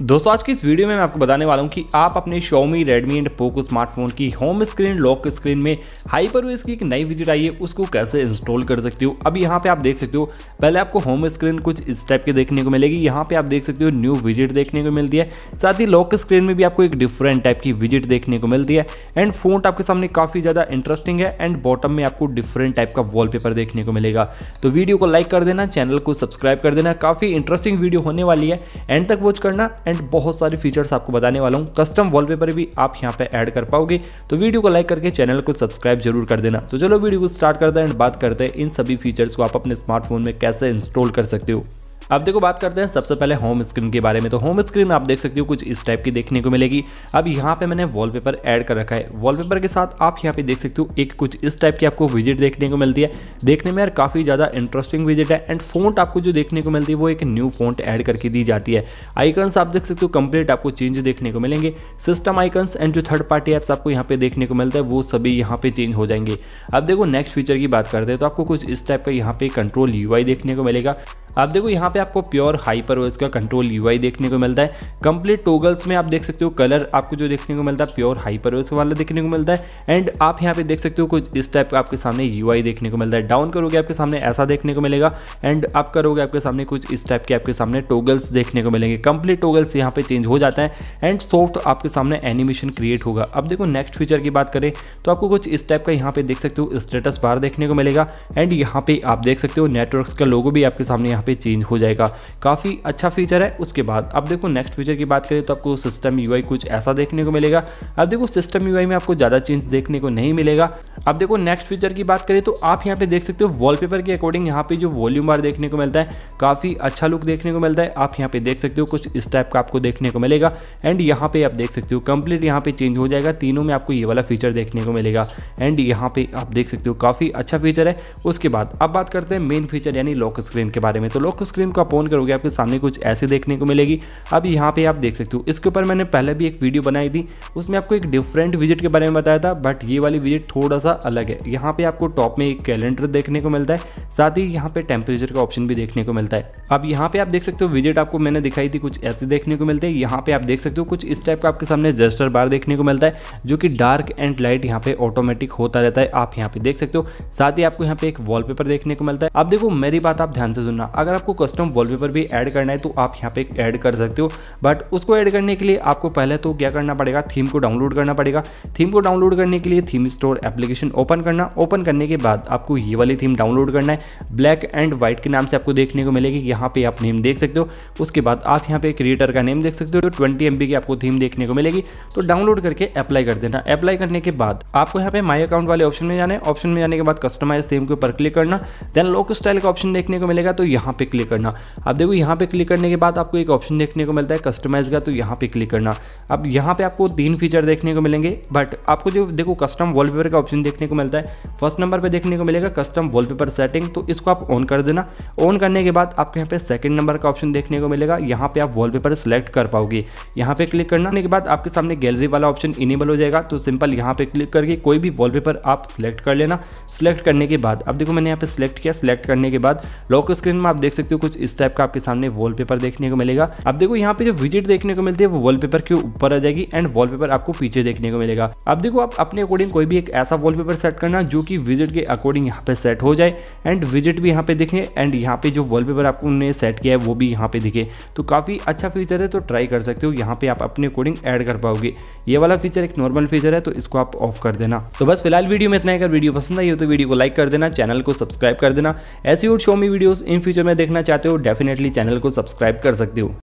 दोस्तों आज की इस वीडियो में मैं आपको बताने वाला हूं कि आप अपने Xiaomi, Redmi and Poco smartphone की होम स्क्रीन लॉक स्क्रीन में HyperOS की एक नई विजिट आई है, उसको कैसे इंस्टॉल कर सकते हो। अब यहाँ पे आप देख सकते हो, पहले आपको होम स्क्रीन कुछ इस टाइप की देखने को मिलेगी। यहाँ पे आप देख सकते हो न्यू विजिट देखने को मिलती है, साथ ही लॉक स्क्रीन में भी आपको एक डिफरेंट टाइप की विजिट देखने को मिलती है। एंड फोंट आपके सामने काफ़ी ज़्यादा इंटरेस्टिंग है एंड बॉटम में आपको डिफरेंट टाइप का वॉलपेपर देखने को मिलेगा। तो वीडियो को लाइक कर देना, चैनल को सब्सक्राइब कर देना, काफ़ी इंटरेस्टिंग वीडियो होने वाली है, एंड तक वॉच करना। एंड बहुत सारे फीचर्स आपको बताने वाला हूँ, कस्टम वॉलपेपर भी आप यहाँ पे ऐड कर पाओगे। तो वीडियो को लाइक करके चैनल को सब्सक्राइब जरूर कर देना। तो चलो वीडियो को स्टार्ट करते हैं एंड बात करते हैं इन सभी फीचर्स को आप अपने स्मार्टफोन में कैसे इंस्टॉल कर सकते हो। अब देखो बात करते हैं सबसे पहले होम स्क्रीन के बारे में। तो होम स्क्रीन में आप देख सकते हो कुछ इस टाइप की देखने को मिलेगी। अब यहाँ पे मैंने वॉलपेपर ऐड कर रखा है, वॉलपेपर के साथ आप यहाँ पे देख सकते हो एक कुछ इस टाइप की आपको विजिट देखने को मिलती है। देखने में यार काफ़ी ज़्यादा इंटरेस्टिंग विजिट है। एंड फोंट आपको जो देखने को मिलती है वो एक न्यू फोंट ऐड करके दी जाती है। आइकन्स आप देख सकते हो कंप्लीट आपको चेंज देखने को मिलेंगे। सिस्टम आइकन्स एंड जो थर्ड पार्टी ऐप्स आपको यहाँ पे देखने को मिलता है वो सभी यहाँ पे चेंज हो जाएंगे। अब देखो नेक्स्ट फीचर की बात करते हैं तो आपको कुछ इस टाइप का यहाँ पे कंट्रोल यूआई देखने को मिलेगा। आप देखो यहाँ पे आपको प्योर HyperOS का कंट्रोल यूआई देखने को मिलता है। कंप्लीट टॉगल्स में आप देख सकते हो कलर आपको जो देखने को मिलता है प्योर HyperOS वाला देखने को मिलता है। एंड आप यहाँ पे देख सकते हो कुछ इस टाइप का आपके सामने यूआई देखने को मिलता है। डाउन करोगे आपके सामने ऐसा देखने को मिलेगा एंड आप करोगे आपके सामने कुछ इस टाइप के आपके सामने टॉगल्स देखने को मिलेंगे। कंप्लीट टॉगल्स यहाँ पे चेंज हो जाता है एंड सॉफ्ट आपके सामने एनिमेशन क्रिएट होगा। अब देखो नेक्स्ट फीचर की बात करें तो आपको कुछ इस टाइप का यहाँ पे देख सकते हो स्टेटस बार देखने को मिलेगा। एंड यहाँ पे आप देख सकते हो नेटवर्क्स का लोगो भी आपके सामने यहाँ पे चेंज हो जाएगा। काफ़ी अच्छा फीचर है। उसके बाद अब देखो नेक्स्ट फीचर की बात करें तो आपको सिस्टम यूआई कुछ ऐसा देखने को मिलेगा। अब देखो सिस्टम यूआई में आपको ज़्यादा चेंज देखने को नहीं मिलेगा। अब देखो नेक्स्ट फीचर की बात करें तो आप यहाँ पे देख सकते हो वॉलपेपर के अकॉर्डिंग यहाँ पे जो वॉल्यूम बार देखने को मिलता है काफ़ी अच्छा लुक देखने को मिलता है। आप यहाँ पे देख सकते हो कुछ इस टाइप का आपको देखने को मिलेगा। एंड यहाँ पे आप देख सकते हो कंप्लीट यहाँ पे चेंज हो जाएगा। तीनों में आपको ये वाला फीचर देखने को मिलेगा एंड यहाँ पे आप देख सकते हो काफ़ी अच्छा फीचर है। उसके बाद अब बात करते हैं मेन फीचर यानी लॉक स्क्रीन के बारे में। तो लॉक स्क्रीन को आप ऑन करोगे आपके सामने कुछ ऐसे देखने को मिलेगी। अब यहाँ पे आप देख सकते हो, इसके ऊपर मैंने पहले भी एक वीडियो बनाई थी, उसमें आपको एक डिफरेंट विजिट के बारे में बताया था, बट ये वाली विजिट थोड़ा सा अलग है। यहाँ पे आपको टॉप में एक कैलेंडर देखने को मिलता है, साथ ही यहाँ पे टेम्परेचर का ऑप्शन भी देखने को मिलता है। अब यहाँ पे आप देख सकते हो विजिट आपको मैंने दिखाई थी कुछ ऐसे देखने को मिलते हैं। यहाँ पे आप देख सकते हो कुछ इस टाइप का आपके सामने जेस्टर बार देखने को मिलता है जो कि डार्क एंड लाइट यहाँ पे ऑटोमेटिक होता रहता है। आप यहाँ पे देख सकते हो, साथ ही आपको यहाँ पे एक वॉलपेपर देखने को मिलता है। अब देखो मेरी बात आप ध्यान से सुनना, अगर आपको कस्टम वॉलपेपर भी ऐड करना है तो आप यहाँ पे ऐड कर सकते हो, बट उसको ऐड करने के लिए आपको पहले तो क्या करना पड़ेगा, थीम को डाउनलोड करना पड़ेगा। थीम को डाउनलोड करने के लिए थीम स्टोर एप्लीकेशन ओपन करना, ओपन करने के बाद आपको ये वाली थीम डाउनलोड करना है। ब्लैक एंड व्हाइट के नाम से आपको देखने को मिलेगी। यहाँ पे आप नेम देख सकते हो। उसके बाद आप यहाँ पे क्रिएटर का नेम देख सकते हो। तो 20 MB की आपको थीम देखने को मिलेगी। तो डाउनलोड करके अप्लाई कर देना। अप्लाई करने के बाद आपको यहाँ पे माई अकाउंट वाले ऑप्शन में जाना है। ऑप्शन में जाने के बाद कस्टमाइज थीम के ऊपर क्लिक करना, देन लॉक स्टाइल का ऑप्शन देखने को मिलेगा, तो यहाँ पे क्लिक करना। अब देखो यहाँ पे क्लिक करने के बाद आपको एक ऑप्शन देखने को मिलता है कस्टमाइज का, तो यहाँ पे क्लिक करना। अब यहाँ पे आपको 3 फीचर देखने को मिलेंगे, बट आपको जो देखो कस्टम वॉलपेपर का ऑप्शन देखने को मिलता है, फर्स्ट नंबर पे देखने को मिलेगा कस्टम वॉलपेपर सेटिंग, तो इसको आप ऑन कर देना। ऑन करने के बाद आपको यहाँ पे सेकंड नंबर का ऑप्शन देखने को मिलेगा। यहाँ पे आप वॉलपेपर सेलेक्ट कर पाओगे। यहाँ पे क्लिक करने के बाद आपके सामने गैलरी वाला ऑप्शन इनेबल हो जाएगा, तो सिंपल यहाँ पे क्लिक करके कोई भी वॉलपेपर आप सेलेक्ट कर लेना। सेलेक्ट करने के बाद अब देखो मैंने यहाँ पे सेलेक्ट किया। सेलेक्ट करने के बाद लॉक स्क्रीन में आप देख सकते हो कुछ इस टाइप का आपके सामने वॉलपेपर देखने को मिलेगा। अब देखो यहाँ पे जो विजिट देखने को मिलती है वो वॉलपेपर के ऊपर आ जाएगी एंड वॉलपेपर आपको पीछे देखने को मिलेगा। अब देखो आप अपने अकॉर्डिंग कोई भी एक ऐसा वॉलपेपर सेट करना जो कि विजिट के अकॉर्डिंग यहाँ पे सेट हो जाए एंड विजिट भी यहाँ पे दिखे एंड यहाँ पे जो वॉलपेपर आपको उन्होंने सेट किया है वो भी यहाँ पे दिखे। तो काफ़ी अच्छा फीचर है, तो ट्राई कर सकते हो। यहाँ पे आप अपने अकॉर्डिंग ऐड कर पाओगे। ये वाला फीचर एक नॉर्मल फीचर है, तो इसको आप ऑफ कर देना। तो बस फिलहाल वीडियो में इतना ही। अगर वीडियो पसंद आई हो तो वीडियो को लाइक कर देना, चैनल को सब्सक्राइब कर देना। ऐसी और Xiaomi वीडियोस इन फ्यूचर में देखना चाहते हो डेफिनेटली चैनल को सब्सक्राइब कर सकते हो।